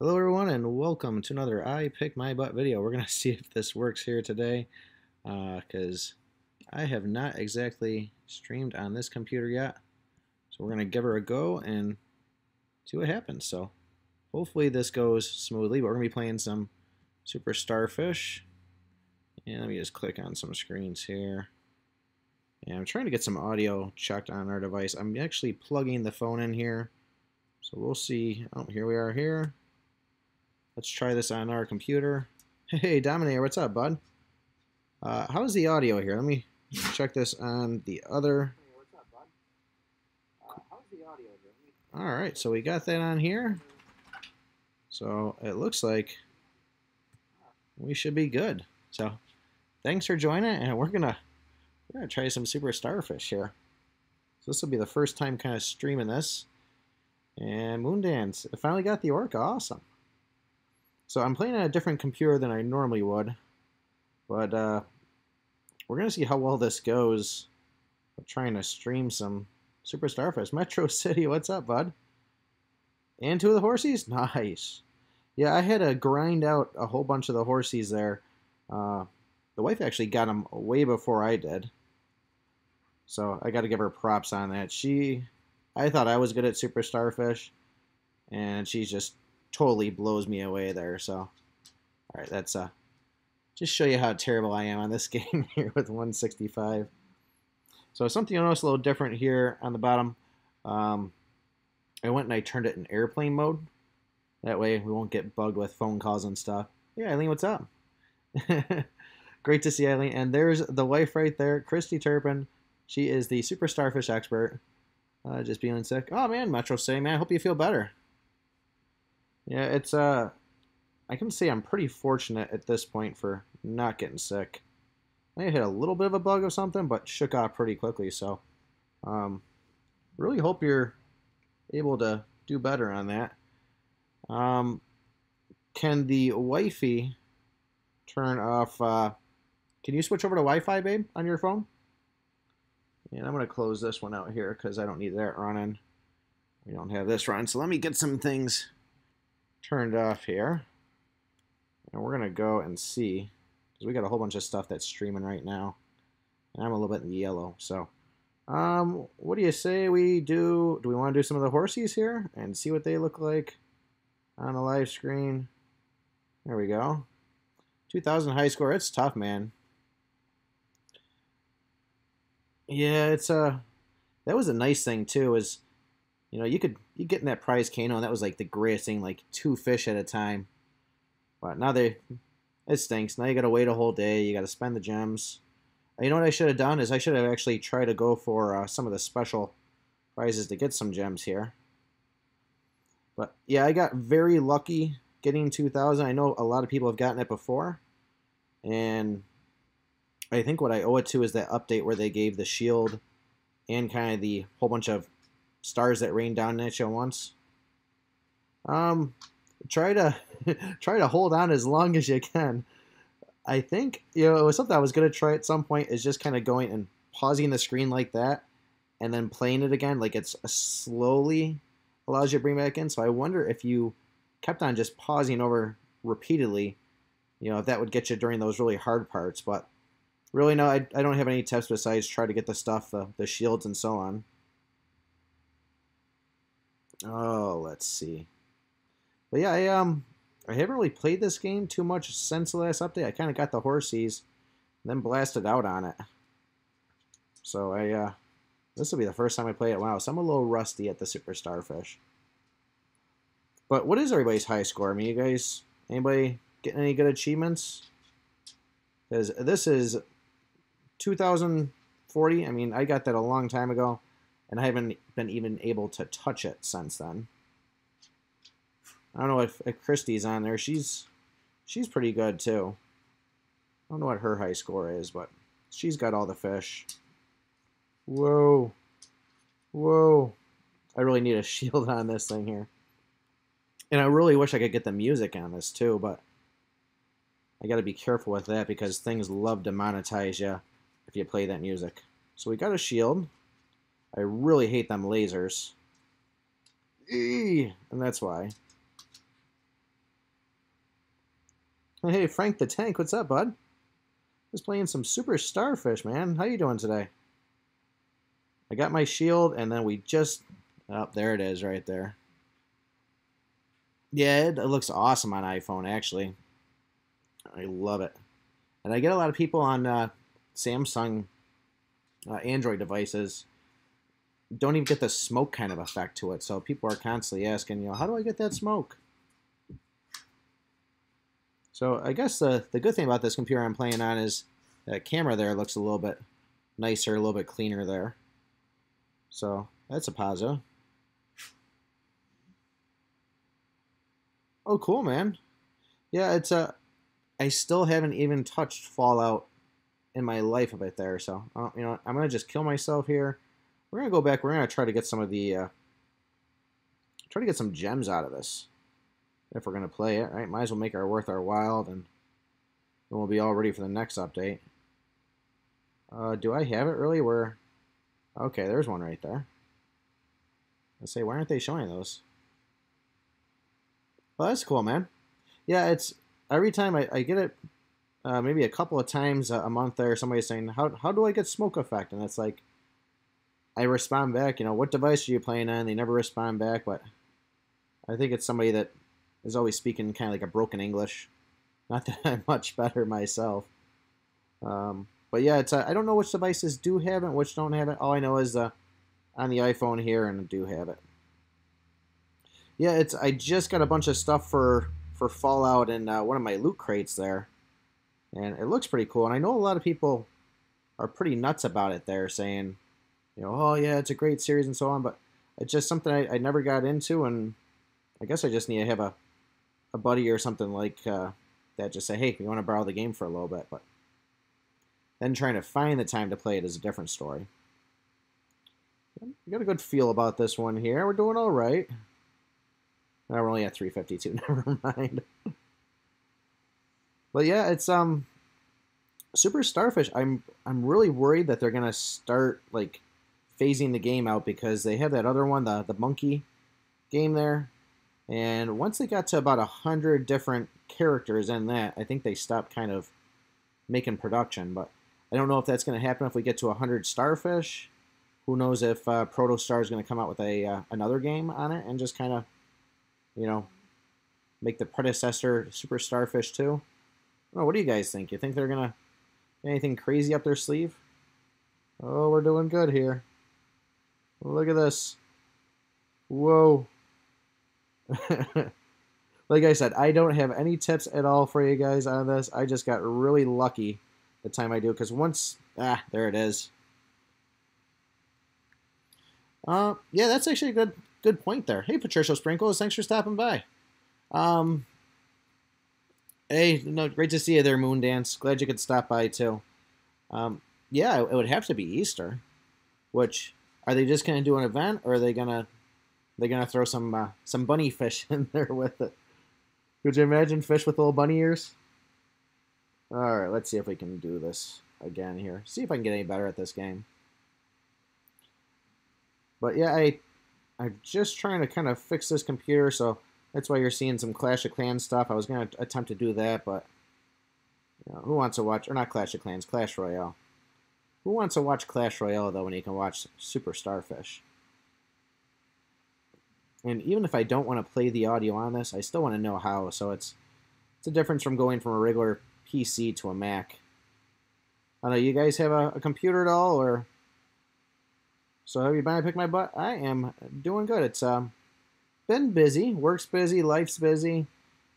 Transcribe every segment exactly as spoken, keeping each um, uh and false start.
Hello everyone and welcome to another I Pick My Butt video. We're going to see if this works here today because uh, I have not exactly streamed on this computer yet. So we're going to give her a go and see what happens. So hopefully this goes smoothly, but we're going to be playing some Super Starfish. And let me just click on some screens here. And I'm trying to get some audio checked on our device. I'm actually plugging the phone in here. So we'll see. Oh, here we are here. Let's try this on our computer. Hey, Dominator, what's up, bud? Uh, how's the audio here? Let me check this on the other. Hey, what's up, bud? Uh, how's the audio here? All right, so we got that on here. So it looks like we should be good. So thanks for joining, and we're gonna we're gonna try some Super Starfish here. So this will be the first time kind of streaming this. And Moondance, I finally got the orca. Awesome. So I'm playing on a different computer than I normally would, but uh, we're going to see how well this goes. I'm trying to stream some Super Starfish. Metro City, what's up, bud? And two of the horsies? Nice. Yeah, I had to grind out a whole bunch of the horsies there. Uh, the wife actually got them way before I did, so I got to give her props on that. She, I thought I was good at Super Starfish, and she's just totally blows me away there. So all right, that's uh just show you how terrible I am on this game here with one sixty-five. So something else a little different here on the bottom, um, I went and I turned it in airplane mode, that way we won't get bugged with phone calls and stuff. Yeah, Eileen, what's up? Great to see Eileen. And there's the wife right there, Christy Turpin. She is the Super Starfish expert. Uh, just being sick. Oh man, Metro City, man, I hope you feel better. Yeah, it's, uh, I can say I'm pretty fortunate at this point for not getting sick. I hit a little bit of a bug of something, but shook off pretty quickly, so, um, really hope you're able to do better on that. Um, can the wifey turn off, uh, can you switch over to Wi-Fi, babe, on your phone? And I'm going to close this one out here, because I don't need that running. We don't have this running, so let me get some things turned off here, and we're gonna go and see, because we got a whole bunch of stuff that's streaming right now, and I'm a little bit in the yellow. So um what do you say we do do we want to do some of the horsies here and see what they look like on the live screen? There we go. Two thousand high score. It's tough, man. Yeah, it's a uh, that was a nice thing too, is you know, you could you get in that prize Kano, and that was like the greatest thing, like two fish at a time. But now they, it stinks. Now you got to wait a whole day. You got to spend the gems. And you know what I should have done is I should have actually tried to go for uh, some of the special prizes to get some gems here. But yeah, I got very lucky getting two thousand. I know a lot of people have gotten it before, and I think what I owe it to is that update where they gave the shield and kind of the whole bunch of stars that rain down at you once. Um, try to try to hold on as long as you can. I think, you know, it was something I was gonna try at some point, is just kind of going and pausing the screen like that, and then playing it again. Like it's a slowly allows you to bring back in. So I wonder if you kept on just pausing over repeatedly, you know, if that would get you during those really hard parts. But really, no, I I don't have any tips besides try to get the stuff, the the shields and so on. Oh, let's see. But yeah, I um, I haven't really played this game too much since the last update. I kind of got the horsies, and then blasted out on it. So I uh, this will be the first time I play it. Wow, so I'm a little rusty at the Super Starfish. But what is everybody's high score? I mean, you guys, anybody getting any good achievements? Because this is two thousand forty. I mean, I got that a long time ago, and I haven't been even able to touch it since then. I don't know if, if Christy's on there. She's she's pretty good too. I don't know what her high score is, but she's got all the fish. Whoa. Whoa. I really need a shield on this thing here. And I really wish I could get the music on this too, but I got to be careful with that because things love to monetize you if you play that music. So we got a shield. I really hate them lasers. Eee! And that's why. Hey, Frank the Tank, what's up, bud? Just playing some Super Starfish, man. How you doing today? I got my shield, and then we just... Oh, there it is right there. Yeah, it looks awesome on iPhone, actually. I love it. And I get a lot of people on uh, Samsung uh, Android devices don't even get the smoke kind of effect to it. So people are constantly asking, you know, how do I get that smoke? So I guess the, the good thing about this computer I'm playing on is that camera there looks a little bit nicer, a little bit cleaner there. So that's a positive. Oh, cool, man. Yeah, it's a... I still haven't even touched Fallout in my life a bit there. So, uh, you know, I'm going to just kill myself here. We're going to go back. We're going to try to get some of the... Uh, try to get some gems out of this. If we're going to play it, right? Might as well make our worth our while. Then, then we'll be all ready for the next update. Uh, do I have it, really? Where... Okay, there's one right there. I say, why aren't they showing those? Well, that's cool, man. Yeah, it's... Every time I, I get it, uh, maybe a couple of times a month there, somebody's saying, how, how do I get smoke effect? And it's like, I respond back, you know, what device are you playing on? They never respond back, but I think it's somebody that is always speaking kind of like a broken English. Not that I'm much better myself. Um, but yeah, it's a, I don't know which devices do have it, which don't have it. All I know is uh, on the iPhone here, and I do have it. Yeah, it's I just got a bunch of stuff for... for Fallout in uh, one of my loot crates there, and it looks pretty cool. And I know a lot of people are pretty nuts about it there, saying, you know, oh yeah, it's a great series and so on, but it's just something I, I never got into, and I guess I just need to have a, a buddy or something like uh, that just say, hey, you want to borrow the game for a little bit, but then trying to find the time to play it is a different story. We got a good feel about this one here. We're doing all right. No, we're only at three fifty-two. Never mind. But yeah, it's um, Super Starfish. I'm I'm really worried that they're gonna start like phasing the game out because they have that other one, the the monkey game there, and once they got to about a hundred different characters in that, I think they stopped kind of making production. But I don't know if that's gonna happen if we get to a hundred Starfish. Who knows if uh, Protostar is gonna come out with a uh, another game on it and just kind of, you know, make the predecessor Super Starfish too. Well, what do you guys think? You think they're gonna anything crazy up their sleeve? Oh, we're doing good here. Look at this. Whoa. Like I said, I don't have any tips at all for you guys on this. I just got really lucky the time I do, because once... Ah, there it is. Uh, yeah, that's actually good... Good point there. Hey, Patricio Sprinkles, thanks for stopping by. Um, hey, no, great to see you there, Moon Dance. Glad you could stop by too. Um, yeah, it would have to be Easter. Which, are they just gonna do an event, or are they gonna they gonna throw some uh, some bunny fish in there with it? Could you imagine fish with little bunny ears? All right, let's see if we can do this again here. See if I can get any better at this game. But yeah, I. I'm just trying to kind of fix this computer, so that's why you're seeing some Clash of Clans stuff. I was going to attempt to do that, but you know, who wants to watch, or not Clash of Clans, Clash Royale. Who wants to watch Clash Royale, though, when you can watch Super Starfish? And even if I don't want to play the audio on this, I still want to know how, so it's, it's a difference from going from a regular P C to a Mac. I don't know, you guys have a, a computer at all, or... So have you been to pick my butt? I am doing good. It's um, been busy. Work's busy. Life's busy.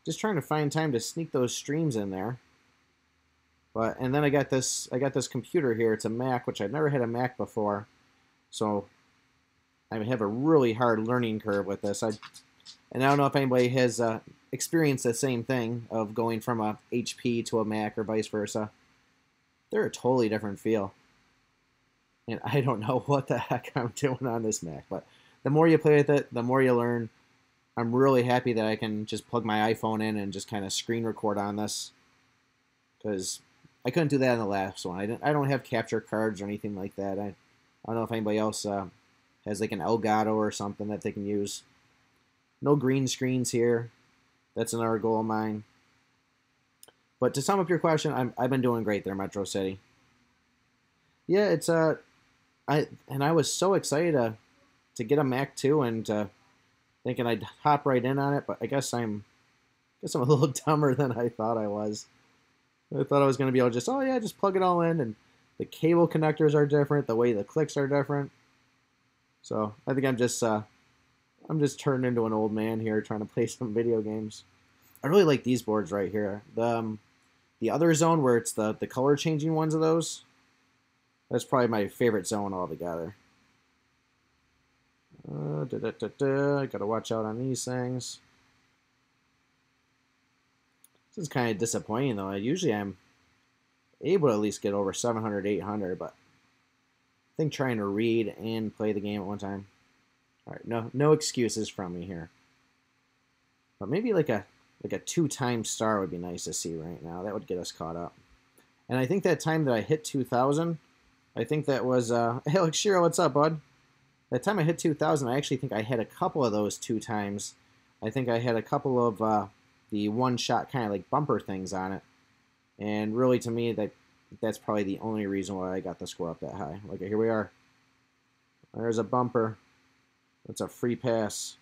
Just trying to find time to sneak those streams in there. But and then I got this. I got this computer here. It's a Mac, which I've never had a Mac before. So I have a really hard learning curve with this. I and I don't know if anybody has uh, experienced the same thing of going from a H P to a Mac or vice versa. They're a totally different feel. And I don't know what the heck I'm doing on this Mac, but the more you play with it, the more you learn. I'm really happy that I can just plug my iPhone in and just kind of screen record on this, because I couldn't do that on the last one. I, didn't, I don't have capture cards or anything like that. I, I don't know if anybody else uh, has like an Elgato or something that they can use. No green screens here. That's another goal of mine. But to sum up your question, I'm, I've been doing great there, Metro City. Yeah, it's uh, I and I was so excited to, to get a Mac two and uh, thinking I'd hop right in on it, but I guess I'm, I guess I'm a little dumber than I thought I was. I thought I was going to be able to just, oh yeah, just plug it all in, and the cable connectors are different, the way the clicks are different. So I think I'm just, uh, I'm just turned into an old man here trying to play some video games. I really like these boards right here. The, um, the other zone where it's the, the color changing ones of those, that's probably my favorite zone altogether. Uh, da, da, da, da. Gotta watch out on these things. This is kind of disappointing though. Usually I'm able to at least get over seven hundred, eight hundred, but I think trying to read and play the game at one time. All right, no no excuses from me here. But maybe like a like a two-time star would be nice to see right now. That would get us caught up. And I think that time that I hit two thousand, I think that was, uh, hey, Alex Shiro, what's up, bud? That time I hit two thousand, I actually think I had a couple of those two times. I think I had a couple of uh, the one-shot kind of like bumper things on it. And really, to me, that that's probably the only reason why I got the score up that high. Okay, here we are. There's a bumper. That's a free pass.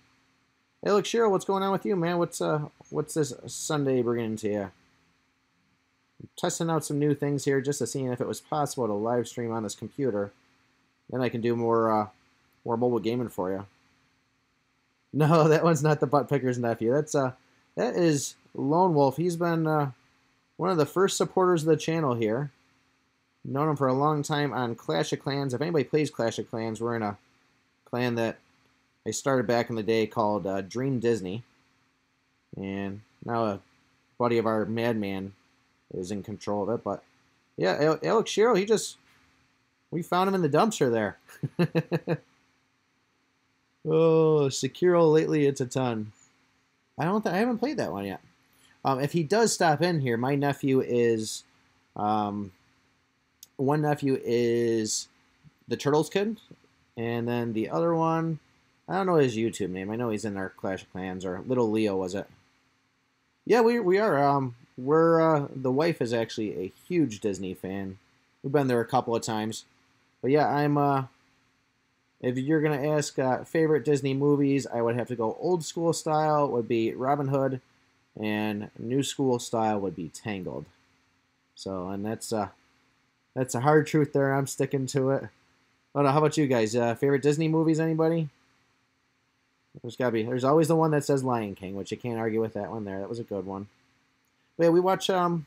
Hey, look, Shiro, what's going on with you, man? What's uh, what's this Sunday bringing to you? I'm testing out some new things here just to see if it was possible to live stream on this computer. Then I can do more, uh, more mobile gaming for you. No, that one's not the Butt Picker's nephew. That's uh, that is Lone Wolf. He's been uh. One of the first supporters of the channel here. Known him for a long time on Clash of Clans. If anybody plays Clash of Clans, we're in a clan that I started back in the day called uh, Dream Disney. And now a buddy of our, Madman, is in control of it. But yeah, Alex Shiro, he just... we found him in the dumpster there. Oh, Sekiro lately, it's a ton. I don't. I haven't played that one yet. Um, if he does stop in here, my nephew is, um, one nephew is the Turtles kid, and then the other one, I don't know his YouTube name. I know he's in our Clash of Clans, or Little Leo, was it? Yeah, we we are. Um, we're uh, the wife is actually a huge Disney fan. We've been there a couple of times, but yeah, I'm. Uh, if you're gonna ask uh, favorite Disney movies, I would have to go old school style. Would be Robin Hood. And new school style would be Tangled. So, and that's uh, that's a hard truth there. I'm sticking to it. I don't know, how about you guys? Uh, favorite Disney movies, anybody? There's gotta be. There's always the one that says Lion King, which you can't argue with that one there. That was a good one. But yeah, we watch. Um,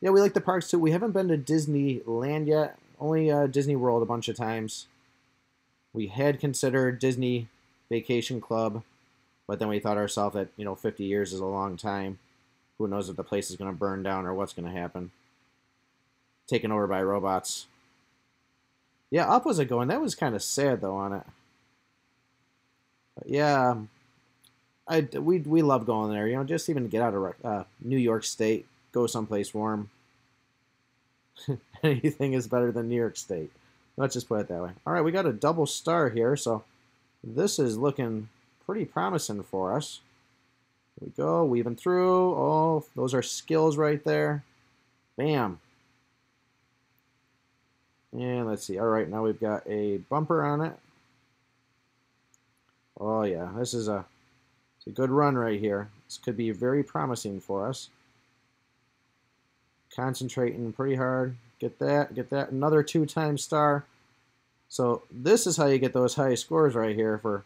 yeah, we like the parks too. We haven't been to Disneyland yet. Only uh, Disney World a bunch of times. We had considered Disney Vacation Club. But then we thought ourselves that, you know, fifty years is a long time. Who knows if the place is going to burn down or what's going to happen. Taken over by robots. Yeah, up was it going. That was kind of sad, though, on it. But yeah, I, we, we love going there. You know, just even to get out of uh, New York State, go someplace warm. Anything is better than New York State. Let's just put it that way. All right, we got a double star here, so this is looking... pretty promising for us. Here we go, weaving through. Oh, those are skills right there. Bam. And let's see. All right, now we've got a bumper on it. Oh yeah, this is a, it's a good run right here. This could be very promising for us. Concentrating pretty hard. Get that, get that. Another two-time star. So this is how you get those high scores right here for...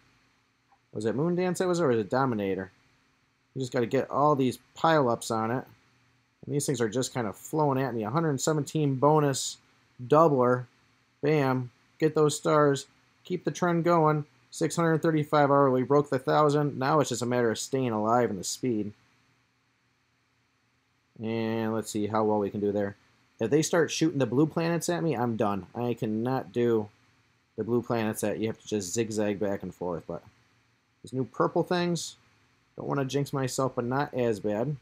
was it Moondance that was, or was it Dominator? You just got to get all these pile-ups on it. And these things are just kind of flowing at me. one hundred seventeen bonus doubler. Bam. Get those stars. Keep the trend going. six hundred thirty-five already. We broke the one thousand. Now it's just a matter of staying alive and the speed. And let's see how well we can do there. If they start shooting the blue planets at me, I'm done. I cannot do the blue planets at you. You have to just zigzag back and forth, but... these new purple things. Don't want to jinx myself, but not as bad.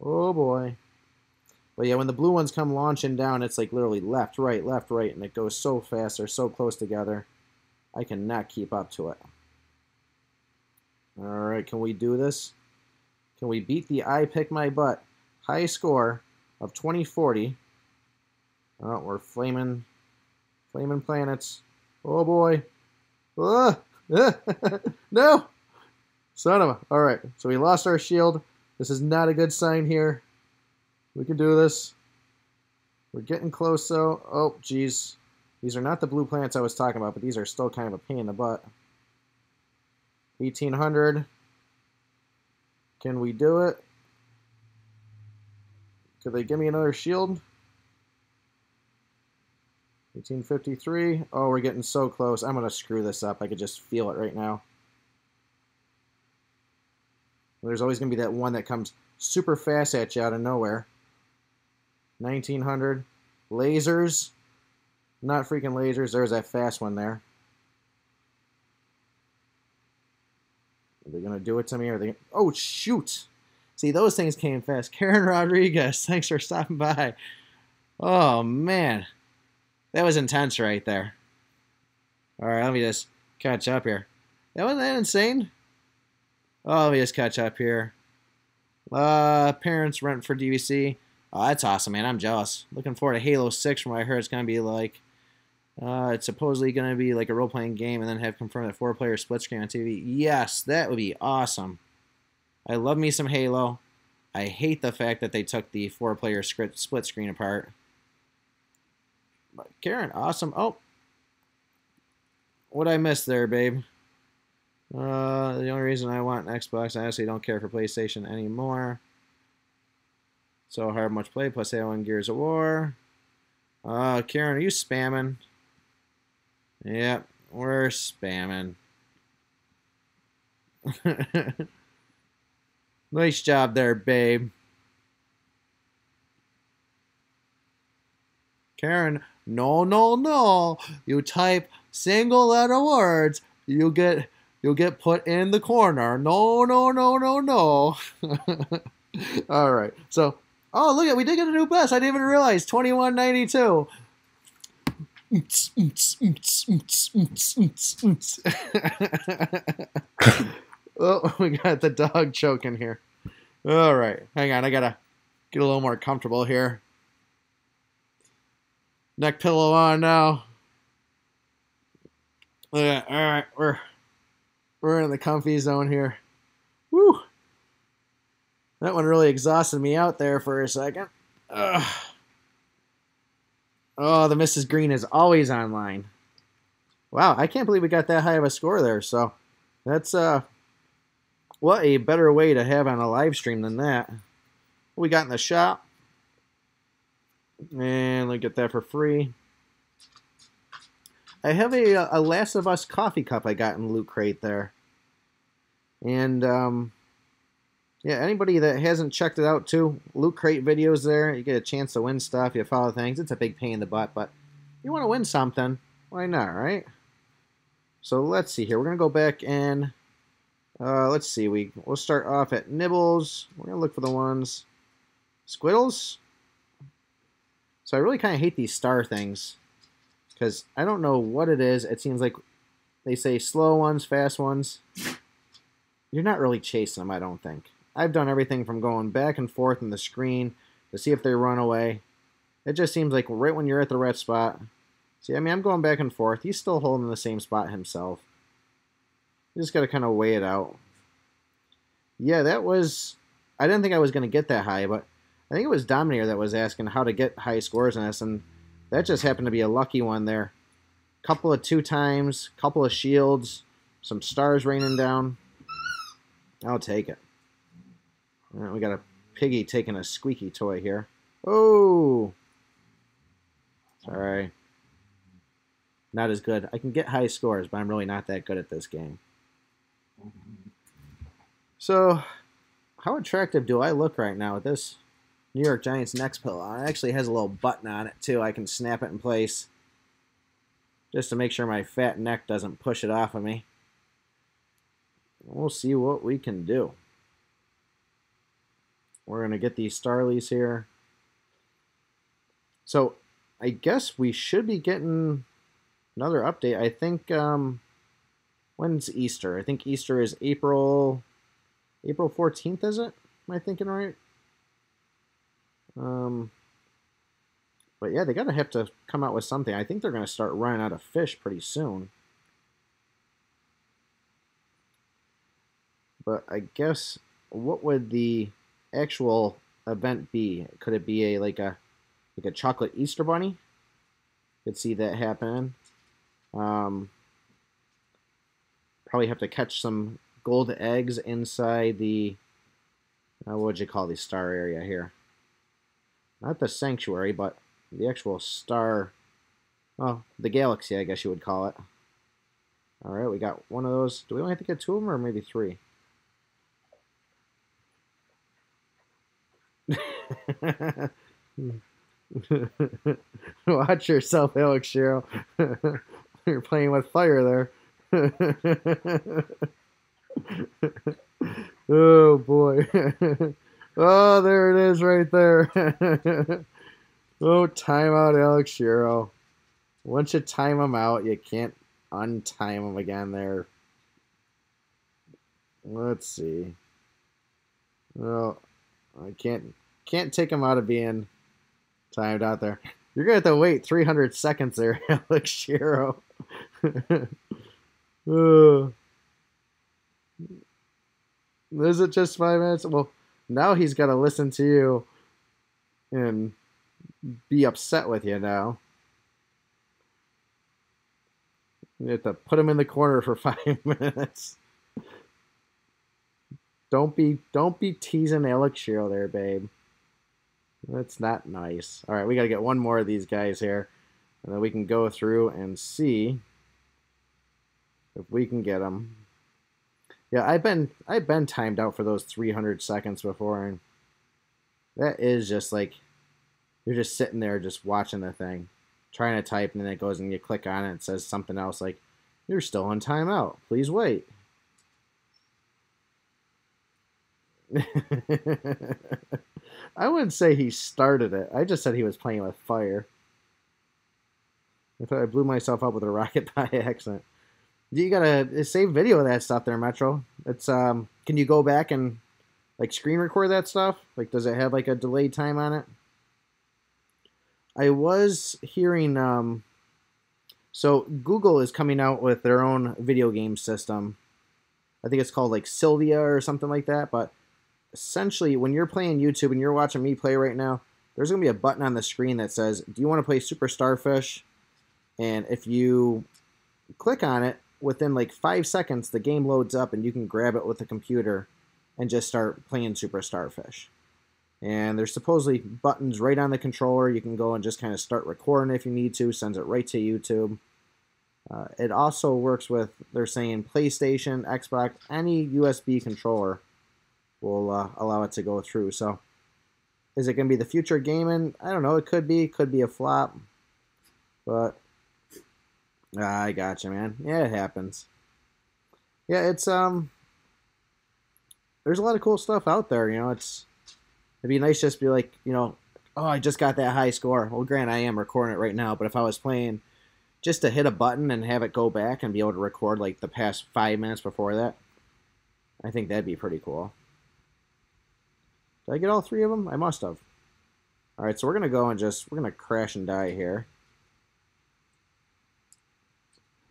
Oh, boy. But yeah, when the blue ones come launching down, it's like literally left, right, left, right, and it goes so fast. They're so close together. I cannot keep up to it. All right, can we do this? Can we beat the I Pick My Butt? high score of twenty forty. Oh, we're flaming, flaming planets. Oh boy. Uh, uh, no! Son of a... Alright, so we lost our shield. This is not a good sign here. We can do this. We're getting close though. Oh, geez. These are not the blue planets I was talking about, but these are still kind of a pain in the butt. eighteen hundred. Can we do it? Could they give me another shield? eighteen fifty-three. Oh, we're getting so close. I'm going to screw this up. I could just feel it right now. There's always going to be that one that comes super fast at you out of nowhere. nineteen hundred. Lasers. Not freaking lasers. There's that fast one there. Are they going to do it to me? Are they? Oh, shoot. See, those things came fast. Karen Rodriguez, thanks for stopping by. Oh, man. That was intense right there. All right, let me just catch up here. That wasn't that insane? Oh, let me just catch up here. Uh, parents rent for D V C. Oh, that's awesome, man. I'm jealous. Looking forward to Halo six from what I heard it's going to be like. Uh, it's supposedly going to be like a role-playing game and then have confirmed that four-player split screen on T V. Yes, that would be awesome. I love me some Halo. I hate the fact that they took the four-player split screen apart. But Karen, awesome. Oh, what I missed there, babe? Uh, the only reason I want an Xbox, I honestly don't care for PlayStation anymore. So hard, much play, plus Halo and Gears of War. Uh, Karen, are you spamming? Yep, we're spamming. Nice job there, babe. Karen, no, no, no. You type single letter words, you get you'll get put in the corner. No, no, no, no, no. All right. So, oh, look at we did get a new best. I didn't even realize twenty-one ninety-two. Oh, we got the dog choking here. All right. Hang on. I got to get a little more comfortable here. Neck pillow on now. Look at that. All right. We're We're in the comfy zone here. Woo! That one really exhausted me out there for a second. Ugh. Oh, the Missus Green is always online. Wow, I can't believe we got that high of a score there. So that's uh, what a better way to have on a live stream than that. What we got in the shop, and we get that for free. I have a, a Last of Us coffee cup I got in Loot Crate there. And, um, yeah, anybody that hasn't checked it out, too, Loot Crate videos there. You get a chance to win stuff. You follow things. It's a big pain in the butt, but you want to win something. Why not, right? So let's see here. We're going to go back and, uh, let's see. We, we'll start off at Nibbles. We're going to look for the ones. Squiddles? So I really kind of hate these star things. Because I don't know what it is. It seems like they say slow ones, fast ones. You're not really chasing them, I don't think. I've done everything from going back and forth on the screen to see if they run away. It just seems like right when you're at the red spot. See, I mean, I'm going back and forth. He's still holding the same spot himself. You just got to kind of weigh it out. Yeah, that was... I didn't think I was going to get that high, but I think it was Dominator that was asking how to get high scores in this, and that just happened to be a lucky one there. Couple of two times, couple of shields, some stars raining down. I'll take it. All right, we got a piggy taking a squeaky toy here. Oh! Sorry. Not as good. I can get high scores, but I'm really not that good at this game. So, how attractive do I look right now with this New York Giants next pillow? It actually has a little button on it, too. I can snap it in place just to make sure my fat neck doesn't push it off of me. We'll see what we can do. We're going to get these Starlies here. So I guess we should be getting another update. I think, um, when's Easter? I think Easter is April, April fourteenth, is it? Am I thinking right? Um, but yeah, they gotta have to come out with something. I think they're gonna start running out of fish pretty soon. But I guess, what would the actual event be? Could it be a like a like a chocolate Easter bunny? Could see that happen. Um, probably have to catch some gold eggs inside the uh, what would you call the star area here? Not the sanctuary, but the actual star. Well, the galaxy, I guess you would call it. All right, we got one of those. Do we only have to get two of them, or maybe three? Watch yourself, Alex Shiro. You're playing with fire there. Oh boy. Oh, there it is right there. Oh, time out, Alex Shiro. Once you time them out, you can't untime them again there. Let's see. Well, I can't can't take him out of being timed out there. You're gonna have to wait three hundred seconds there, Alex Shiro. uh, is it just five minutes? Well, now he's gotta listen to you and be upset with you now. You have to put him in the corner for five minutes. Don't be don't be teasing Alex Shiro there, babe. That's not nice. All right, we got to get one more of these guys here, and then we can go through and see if we can get them. Yeah, I've been I've been timed out for those three hundred seconds before, and that is just like you're just sitting there just watching the thing, trying to type, and then it goes and you click on it and it says something else like you're still on timeout. Please wait. I wouldn't say he started it. I just said he was playing with fire. I thought I blew myself up with a rocket by accident. You gotta save video of that stuff there, Metro. It's um. Can you go back and like screen record that stuff? Like, does it have like a delayed time on it? I was hearing um. So Google is coming out with their own video game system. I think it's called like Sylvia or something like that, but essentially, when you're playing YouTube and you're watching me play right now, there's going to be a button on the screen that says, do you want to play Super Starfish? And if you click on it, within like five seconds, the game loads up and you can grab it with the computer and just start playing Super Starfish. And there's supposedly buttons right on the controller. You can go and just kind of start recording if you need to. Sends it right to YouTube. Uh, it also works with, they're saying, PlayStation, Xbox, any U S B controller will uh, allow it to go through. So is it going to be the future of gaming? I don't know. It could be. Could be a flop. But uh, I gotcha, man. Yeah, it happens. Yeah, it's, um, there's a lot of cool stuff out there. You know, it's, it'd be nice just to be like, you know, oh, I just got that high score. Well, granted, I am recording it right now, but if I was playing, just to hit a button and have it go back and be able to record like the past five minutes before that, I think that'd be pretty cool. Did I get all three of them? I must have. All right, so we're going to go and just, we're going to crash and die here.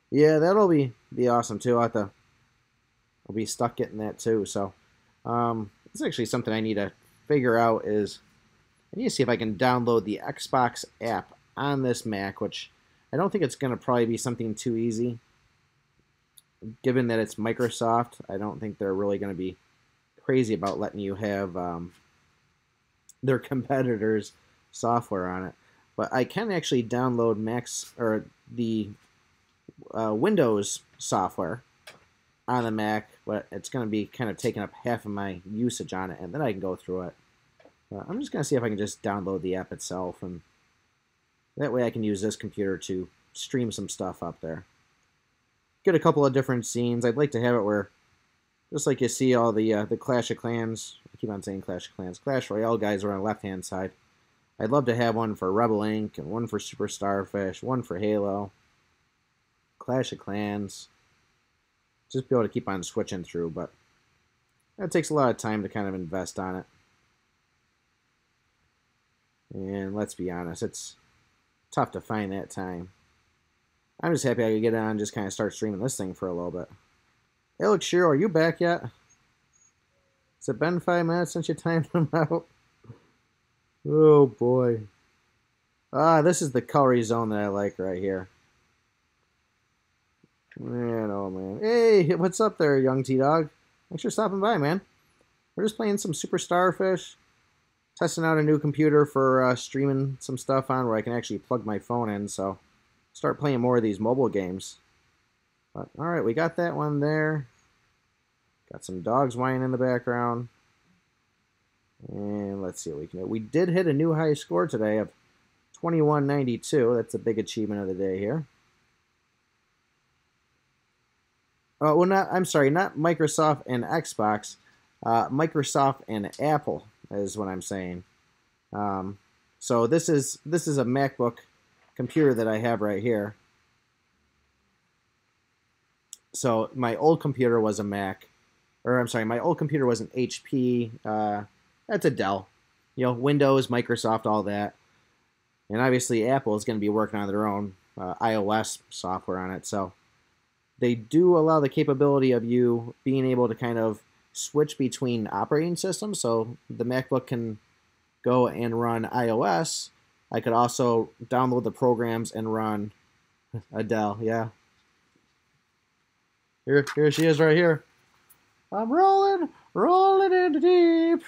Yeah, that'll be, be awesome, too. I'll have to, I'll be stuck getting that, too. So um, it's actually something I need to figure out is, I need to see if I can download the Xbox app on this Mac, which I don't think it's going to probably be something too easy. Given that it's Microsoft, I don't think they're really going to be crazy about letting you have um, their competitors' software on it. But I can actually download Mac's or the uh, Windows software on the Mac, but it's going to be kind of taking up half of my usage on it, and then I can go through it. Uh, I'm just going to see if I can just download the app itself, and that way I can use this computer to stream some stuff up there. Get a couple of different scenes. I'd like to have it where, just like you see all the uh, the Clash of Clans, I keep on saying Clash of Clans, Clash Royale guys are on the left-hand side. I'd love to have one for Rebel Inc, and one for Super Starfish, one for Halo, Clash of Clans. Just be able to keep on switching through, but that takes a lot of time to kind of invest on it. And let's be honest, it's tough to find that time. I'm just happy I could get on and just kind of start streaming this thing for a little bit. Alex Shiro, are you back yet? Has it been five minutes since you timed them out? Oh boy. Ah, this is the colory zone that I like right here. Man, oh man. Hey, what's up there, young T-Dog? Thanks for stopping by, man. We're just playing some Super Starfish. Testing out a new computer for uh, streaming some stuff on where I can actually plug my phone in, so start playing more of these mobile games. But, all right, we got that one there. Got some dogs whining in the background. And let's see what we can do. We did hit a new high score today of twenty-one ninety-two. That's a big achievement of the day here. Oh, well, not, I'm sorry, not Microsoft and Xbox. Uh, Microsoft and Apple is what I'm saying. Um, so this is this is a MacBook computer that I have right here. So my old computer was a Mac, or I'm sorry, my old computer was an H P. Uh, that's a Dell. You know, Windows, Microsoft, all that. And obviously Apple is going to be working on their own uh, iOS software on it. So they do allow the capability of you being able to kind of switch between operating systems. So the MacBook can go and run iOS. I could also download the programs and run a Dell. Yeah. Here, here she is right here. I'm rolling, rolling in the deep.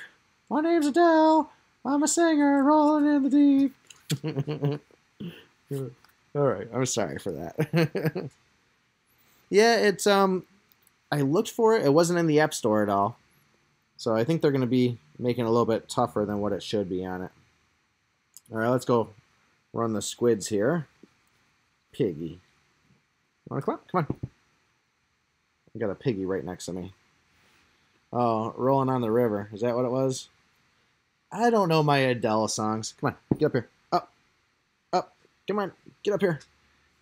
My name's Adele. I'm a singer rolling in the deep. All right, I'm sorry for that. Yeah, it's um, I looked for it. It wasn't in the App Store at all. So I think they're going to be making it a little bit tougher than what it should be on it. All right, let's go run the squids here. Piggy. Want to come on? Come on. I got a piggy right next to me. Oh, rolling on the river. Is that what it was? I don't know my Adele songs. Come on, get up here. Up. Up. Come on, get up here.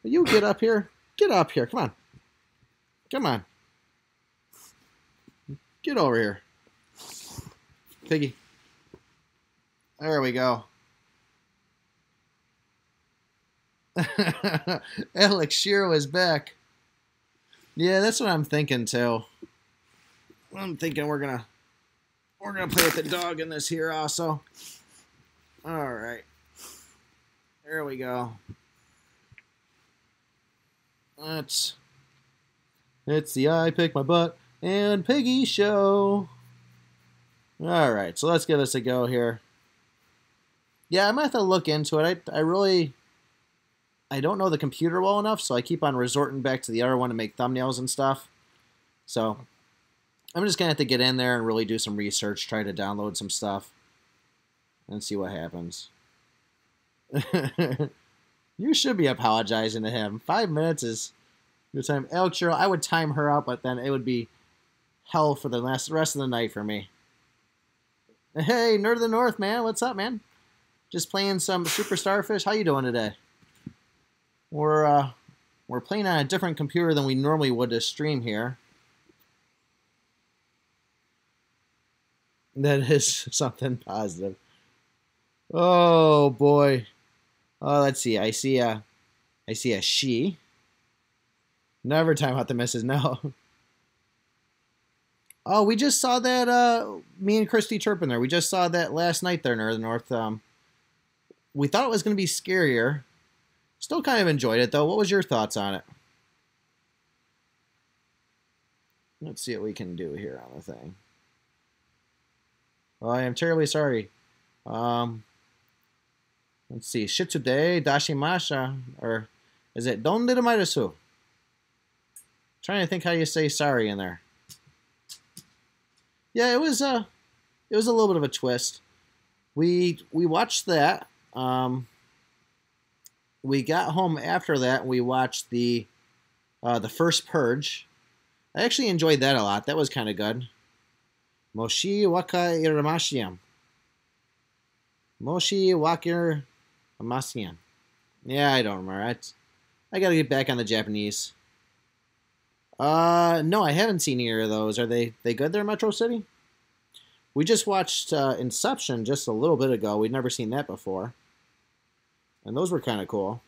Will you get up here? Get up here. Come on. Come on. Get over here. Piggy. There we go. Alex Shiro is back. Yeah, that's what I'm thinking too. I'm thinking we're gonna we're gonna play with the dog in this here also. All right, there we go. That's it's the I Pick My Butt and Piggy show. All right, so let's give this a go here. Yeah, I might have to look into it. I I really. I don't know the computer well enough, so I keep on resorting back to the other one to make thumbnails and stuff. So I'm just going to have to get in there and really do some research, try to download some stuff, and see what happens. You should be apologizing to him. Five minutes is your time. Alex Shiro, I would time her out, but then it would be hell for the last, rest of the night for me. Hey, Nerd of the North, man. What's up, man? Just playing some Super Starfish. How you doing today? We're, uh, we're playing on a different computer than we normally would to stream here. That is something positive. Oh, boy. Oh, let's see. I see a, I see a she. Never time out the misses, no. Oh, we just saw that, uh, me and Christy Turpin there. We just saw that last night there in Northern North. Um, we thought it was going to be scarier. Still kind of enjoyed it, though. What was your thoughts on it? Let's see what we can do here on the thing. Well, I am terribly sorry. Um, let's see. Shitsude dashimasha, or is it don dedemaisu? Trying to think how you say sorry in there. Yeah, it was a, it was a little bit of a twist. We we watched that. Um. We got home after that. We watched the uh, the first Purge. I actually enjoyed that a lot. That was kind of good. Moshi waka iramashiam. Moshi waka iramashiam. Yeah, I don't remember. I, I got to get back on the Japanese. Uh, no, I haven't seen either of those. Are they they good there, Metro City? We just watched uh, Inception just a little bit ago. We'd never seen that before. And those were kind of cool.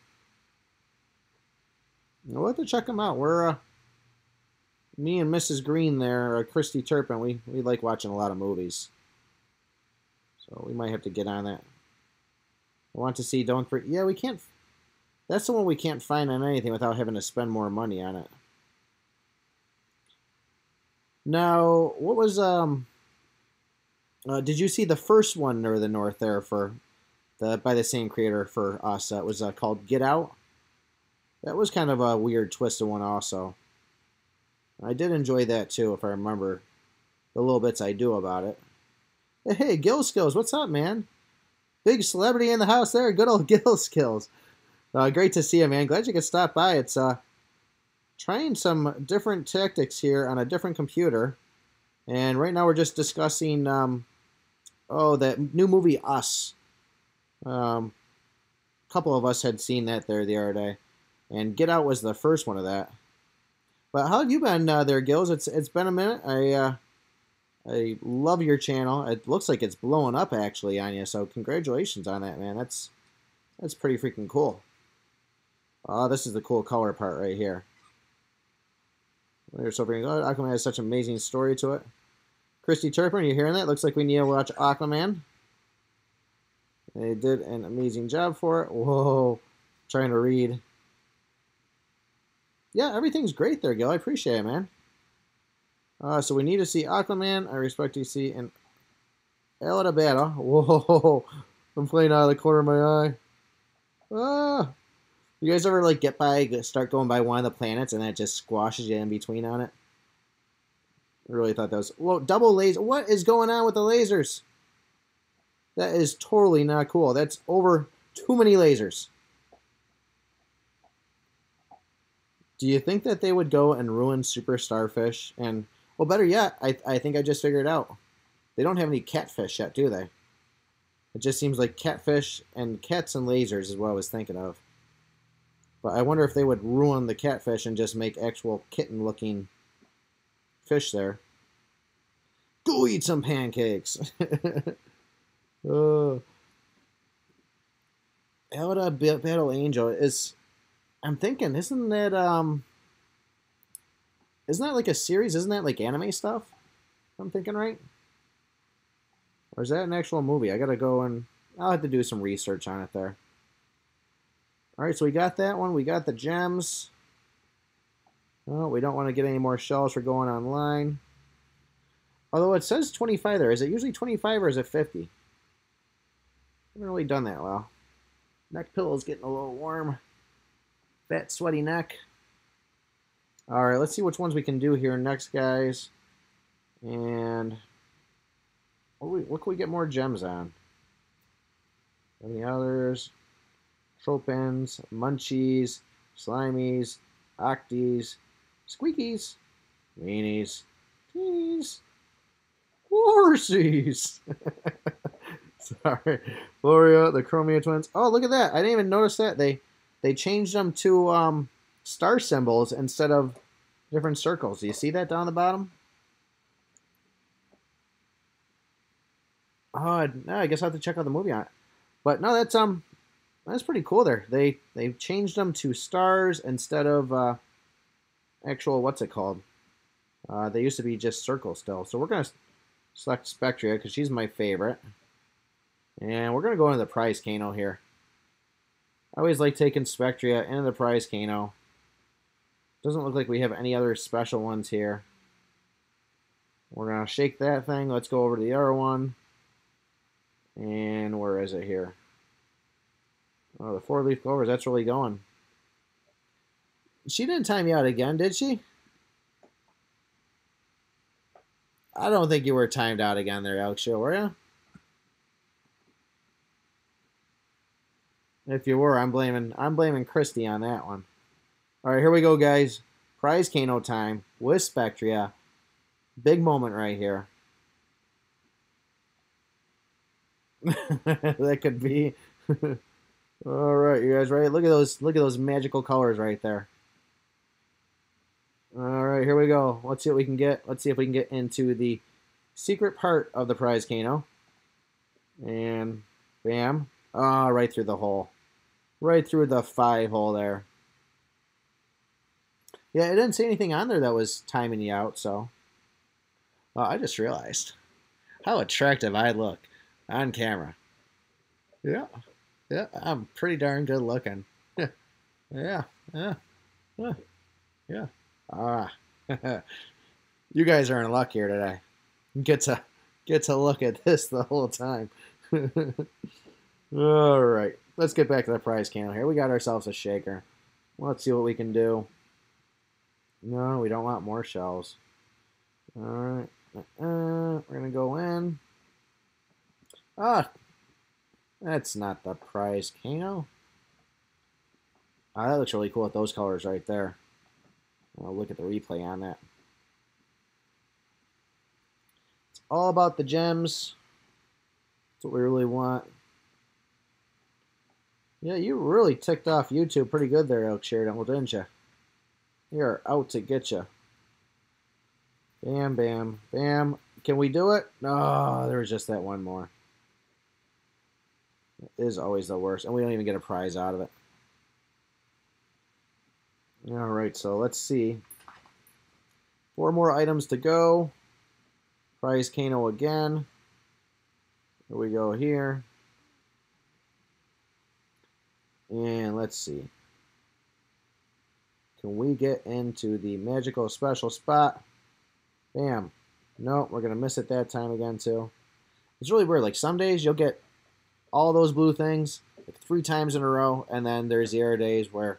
We'll have to check them out. We're, uh, me and Missus Green there, uh, Christy Turpin, we, we like watching a lot of movies. So we might have to get on that. I want to see Don't Forget. Yeah, we can't. That's the one we can't find on anything without having to spend more money on it. Now, what was, um, uh, did you see the first one near the north there for, the by the same creator for Us? That was uh, called Get Out. That was kind of a weird twisted one also. I did enjoy that too, if I remember the little bits I do about it. Hey, Gil Skills, what's up, man? Big celebrity in the house there, good old Gil Skills. Uh, great to see you, man. Glad you could stop by. It's uh, trying some different tactics here on a different computer. And right now we're just discussing, um, oh, that new movie, Us. Um, a couple of us had seen that there the other day. And Get Out was the first one of that. But how have you been uh, there, Gills? It's It's been a minute. I uh, I love your channel. It looks like it's blowing up, actually, on you. So congratulations on that, man. That's, that's pretty freaking cool. Oh, this is the cool color part right here. We're so bringing oh, Aquaman has such an amazing story to it. Christy Turpin, are you hearing that? Looks like we need to watch Aquaman. They did an amazing job for it. Whoa. Trying to read. Yeah, everything's great there, Gil. I appreciate it, man. Uh, so we need to see Aquaman. I respect you see an hell of a battle. Whoa. I'm playing out of the corner of my eye. Ah. You guys ever, like, get by, start going by one of the planets, and that just squashes you in between on it? I really thought that was... Whoa, double laser. What is going on with the lasers? That is totally not cool. That's over too many lasers. Do you think that they would go and ruin Super Starfish? And, well, better yet, I, I think I just figured it out. They don't have any catfish yet, do they? It just seems like catfish and cats and lasers is what I was thinking of. But I wonder if they would ruin the catfish and just make actual kitten-looking fish there. Go eat some pancakes! Oh. Elda Battle Angel is... I'm thinking, isn't that, um... isn't that like a series? Isn't that like anime stuff? I'm thinking, right? Or is that an actual movie? I gotta go and... I'll have to do some research on it there. Alright, so we got that one. We got the gems. Oh, we don't want to get any more shells for going online. Although it says twenty-five there. Is it usually twenty-five or is it fifty? I haven't really done that well. Neck pillow's getting a little warm. Fat, sweaty neck. Alright, let's see which ones we can do here next, guys. And... what can we get more gems on? Any others? Tropins, Munchies, Slimies, Octies, Squeakies, Weenies, Teenies, Glorsies. Sorry. Gloria, the Chromia Twins. Oh, look at that. I didn't even notice that. They they changed them to um, star symbols instead of different circles. Do you see that down the bottom? Oh, no, I guess I'll have to check out the movie on it. But no, that's... um. That's pretty cool there. They they changed them to stars instead of uh, actual, what's it called? Uh, they used to be just circles still. So we're going to select Spectria because she's my favorite. And we're going to go into the prize Kano here. I always like taking Spectria into the prize Kano. Doesn't look like we have any other special ones here. We're going to shake that thing. Let's go over to the other one. And where is it here? Oh, the four-leaf clovers, that's really going. She didn't time you out again, did she? I don't think you were timed out again there, Alex Shiro, were you? If you were, I'm blaming I'm blaming Christy on that one. All right, here we go, guys. Prize Kano time with Spectria. Big moment right here. That could be... All right, you guys ready? Look at those! Look at those magical colors right there. All right, here we go. Let's see what we can get. Let's see if we can get into the secret part of the prize Kano. And bam! Ah, oh, right through the hole. Right through the five hole there. Yeah, it didn't say anything on there that was timing you out, so. Well, I just realized how attractive I look on camera. Yeah. Yeah, I'm pretty darn good looking. Yeah. Yeah. Yeah. Yeah. Yeah. Ah. You guys are in luck here today. Get to get to look at this the whole time. All right. Let's get back to the prize candle here. We got ourselves a shaker. Let's see what we can do. No, we don't want more shells. All right. Uh, we're going to go in. Ah. That's not the prize candle. Ah, that looks really cool with those colors right there. I'll look at the replay on that. It's all about the gems. That's what we really want. Yeah, you really ticked off YouTube pretty good there, Alex Shiro, didn't you? You're out to get you. Bam, bam, bam. Can we do it? No, oh, there was just that one more. It is always the worst, and we don't even get a prize out of it. All right, so let's see. Four more items to go. Prize Kano again. Here we go here. And let's see. Can we get into the magical special spot? Bam. No, we're going to miss it that time again, too. It's really weird. Like, some days you'll get all those blue things like three times in a row, and then there's the other days where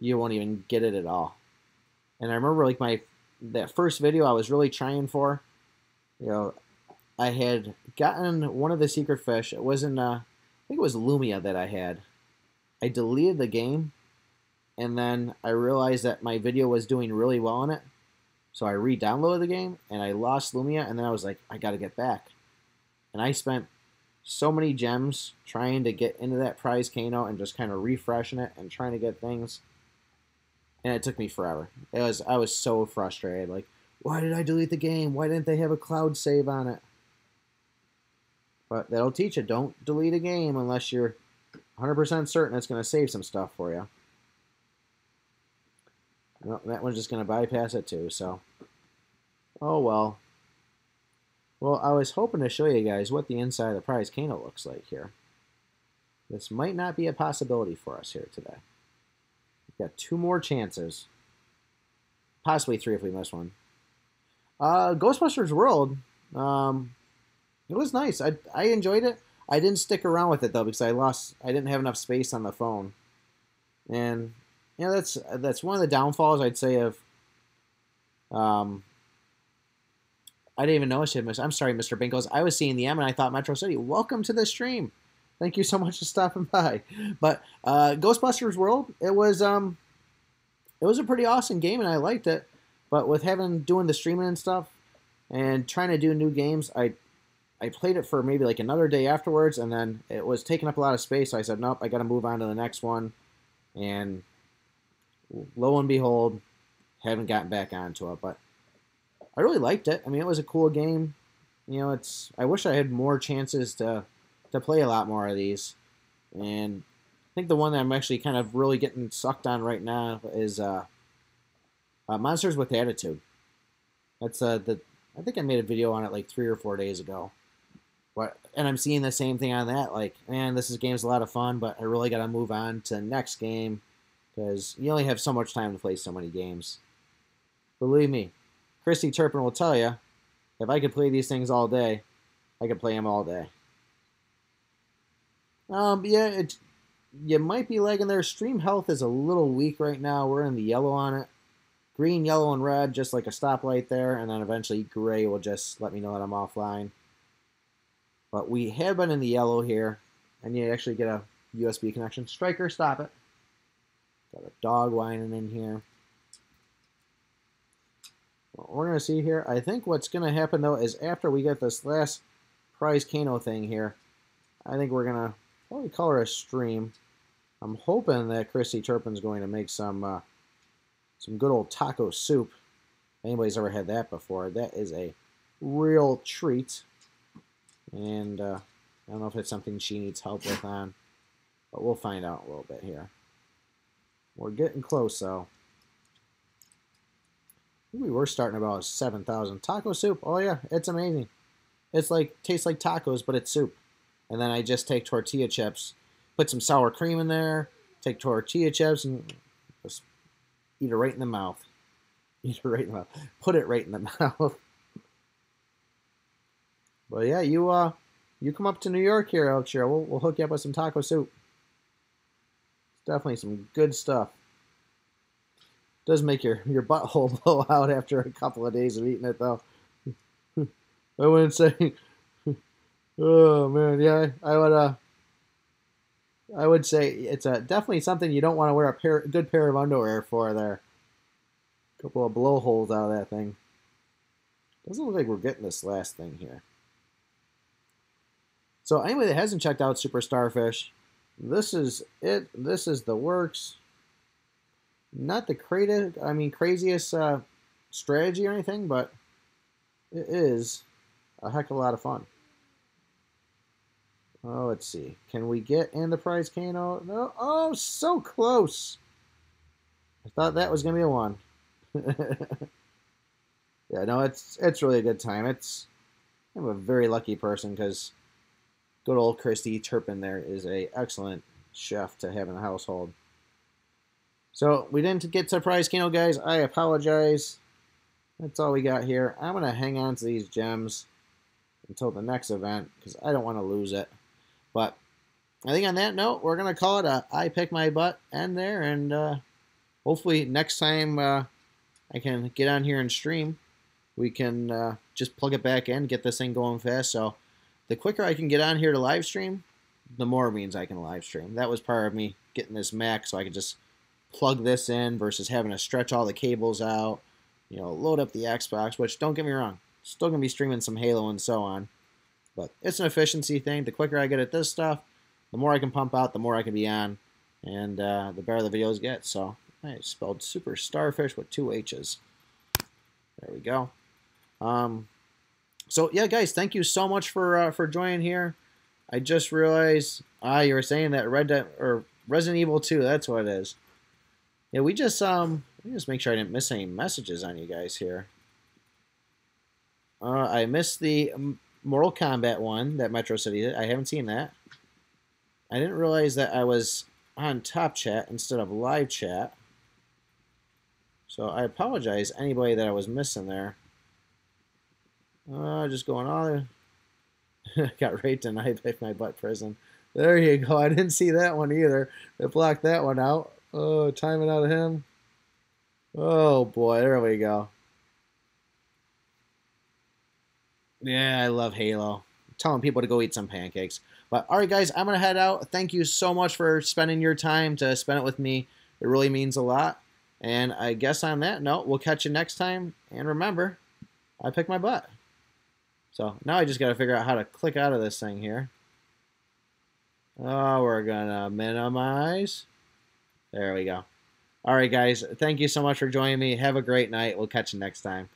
you won't even get it at all. And I remember, like, my that first video I was really trying for, you know, I had gotten one of the secret fish. It wasn't, uh, I think it was Lumia that I had. I deleted the game, and then I realized that my video was doing really well on it, so I re-downloaded the game, and I lost Lumia, and then I was like, I gotta get back. And I spent so many gems trying to get into that prize Kano and just kind of refreshing it and trying to get things, and it took me forever. It was I was so frustrated, like, why did I delete the game? Why didn't they have a cloud save on it? But that'll teach you, don't delete a game unless you're one hundred percent certain it's going to save some stuff for you. Well, that one's just going to bypass it too, so. Oh well. Well, I was hoping to show you guys what the inside of the prize candle looks like here. This might not be a possibility for us here today. We've got two more chances. Possibly three if we miss one. Uh, Ghostbusters World. Um, it was nice. I, I enjoyed it. I didn't stick around with it though because I lost. I didn't have enough space on the phone, and yeah, you know, that's that's one of the downfalls I'd say of. Um, I didn't even notice you missed. I'm sorry, Mister Binkles. I was seeing the M and I thought Metro City. Welcome to the stream. Thank you so much for stopping by. But uh, Ghostbusters World, it was um, it was a pretty awesome game and I liked it. But with having doing the streaming and stuff, and trying to do new games, I. I played it for maybe like another day afterwards, and then it was taking up a lot of space. So I said, nope, I got to move on to the next one. And lo and behold, haven't gotten back onto it. But I really liked it. I mean, it was a cool game. You know, it's. I wish I had more chances to to play a lot more of these. And I think the one that I'm actually kind of really getting sucked on right now is uh, uh, Monsters with Attitude. That's uh, the. I think I made a video on it like three or four days ago. But, and I'm seeing the same thing on that, like, man, this is, game's a lot of fun, but I really got to move on to the next game because you only have so much time to play so many games. Believe me, Christy Turpin will tell you, if I could play these things all day, I could play them all day. Um, yeah, it, you might be lagging there. Stream health is a little weak right now. We're in the yellow on it. Green, yellow, and red, just like a stoplight there, and then eventually gray will just let me know that I'm offline. But we have been in the yellow here. I need to actually get a U S B connection. Striker, stop it. Got a dog whining in here. What we're going to see here, I think what's going to happen, though, is after we get this last prize Kano thing here, I think we're going to probably call her a stream. I'm hoping that Christy Turpin's going to make some uh, some good old taco soup. If anybody's ever had that before, that is a real treat. And uh, I don't know if it's something she needs help with on. But we'll find out a little bit here. We're getting close, though. We were starting about seven thousand. Taco soup. Oh, yeah. It's amazing. It's like, tastes like tacos, but it's soup. And then I just take tortilla chips, put some sour cream in there, take tortilla chips, and just eat it right in the mouth. Eat it right in the mouth. Put it right in the mouth. But yeah, you uh, you come up to New York here, Alex Shiro. We'll, we'll hook you up with some taco soup. It's definitely some good stuff. It does make your, your butthole blow out after a couple of days of eating it, though. I wouldn't say... Oh, man, yeah, I would uh, I would say it's uh, definitely something you don't want to wear a pair, a good pair of underwear for there. A couple of blowholes out of that thing. Doesn't look like we're getting this last thing here. So anybody that hasn't checked out Super Starfish, this is it. This is the works. Not the craziest, I mean, craziest uh, strategy or anything, but it is a heck of a lot of fun. Oh, let's see. Can we get in the prize Kano? No. Oh, so close. I thought that was gonna be a one. Yeah, no, it's it's really a good time. It's I'm a very lucky person because good old Christy Turpin there is a excellent chef to have in the household. So we didn't get to prize Kano, guys. I apologize. That's all we got here. I'm gonna hang on to these gems until the next event because I don't want to lose it. But I think on that note, we're going to call it a I Pick My Butt end there. And uh, hopefully next time uh, I can get on here and stream, we can uh, just plug it back in, get this thing going fast. So the quicker I can get on here to live stream, the more means I can live stream. That was part of me getting this Mac so I could just plug this in versus having to stretch all the cables out, you know, load up the Xbox, which don't get me wrong, still going to be streaming some Halo and so on. But it's an efficiency thing. The quicker I get at this stuff, the more I can pump out, the more I can be on, and uh, the better the videos get. So I spelled Super Starfish with two H's. There we go. Um, so, yeah, guys, thank you so much for uh, for joining here. I just realized ah, you were saying that Red De or Resident Evil two, that's what it is. Yeah, we just, um, let me just make sure I didn't miss any messages on you guys here. Uh, I missed the Mortal Kombat one that Metro City did. I haven't seen that. I didn't realize that I was on Top Chat instead of Live Chat. So I apologize anybody that I was missing there. Uh, just going on. I got raped and I picked my butt prison. There you go. I didn't see that one either. They blocked that one out. Oh, timing out of him. Oh, boy. There we go. Yeah, I love Halo. I'm telling people to go eat some pancakes. But, all right, guys, I'm going to head out. Thank you so much for spending your time to spend it with me. It really means a lot. And I guess on that note, we'll catch you next time. And remember, I pick my butt. So now I just got to figure out how to click out of this thing here. Oh, we're going to minimize. There we go. All right, guys, thank you so much for joining me. Have a great night. We'll catch you next time.